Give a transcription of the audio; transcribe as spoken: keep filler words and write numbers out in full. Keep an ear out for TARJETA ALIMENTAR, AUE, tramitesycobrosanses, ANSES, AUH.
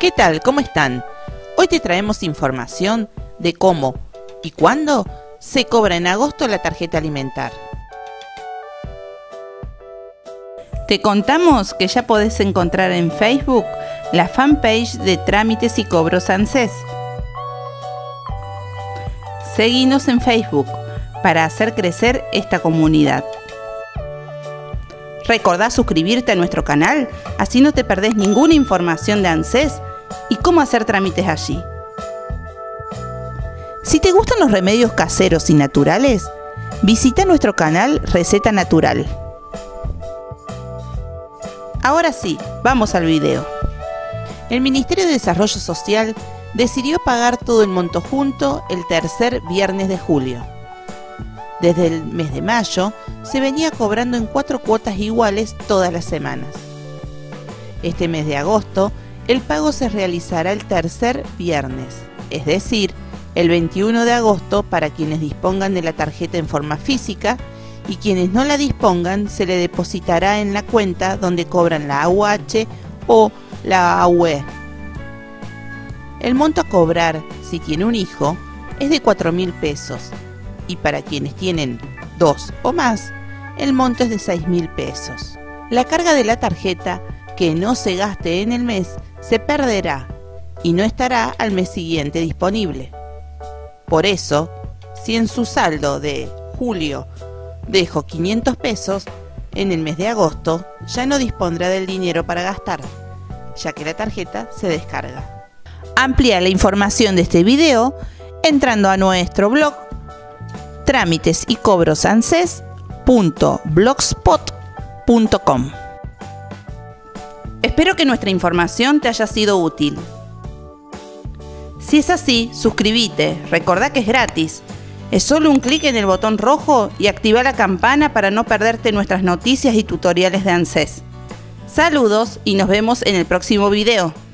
¿Qué tal? ¿Cómo están? Hoy te traemos información de cómo y cuándo se cobra en agosto la tarjeta alimentar. Te contamos que ya podés encontrar en Facebook la fanpage de Trámites y Cobros ANSES. Seguinos en Facebook para hacer crecer esta comunidad. Recordá suscribirte a nuestro canal, así no te perdés ninguna información de ANSES y cómo hacer trámites allí. Si te gustan los remedios caseros y naturales, visita nuestro canal Receta Natural. Ahora sí, vamos al video. El Ministerio de Desarrollo Social decidió pagar todo el monto junto el tercer viernes de julio. Desde el mes de mayo se venía cobrando en cuatro cuotas iguales todas las semanas. Este mes de agosto el pago se realizará el tercer viernes, es decir, el veintiuno de agosto para quienes dispongan de la tarjeta en forma física, y quienes no la dispongan se le depositará en la cuenta donde cobran la A U H o la A U E. El monto a cobrar, si tiene un hijo, es de cuatro mil pesos, y para quienes tienen dos o más, el monto es de seis mil pesos. La carga de la tarjeta que no se gaste en el mes se perderá y no estará al mes siguiente disponible. Por eso, si en su saldo de julio dejó quinientos pesos, en el mes de agosto ya no dispondrá del dinero para gastar, ya que la tarjeta se descarga. Amplía la información de este video entrando a nuestro blog trámites y cobros anses punto blogspot punto com. Espero que nuestra información te haya sido útil. Si es así, suscríbete, recordá que es gratis. Es solo un clic en el botón rojo y activa la campana para no perderte nuestras noticias y tutoriales de ANSES. Saludos y nos vemos en el próximo video.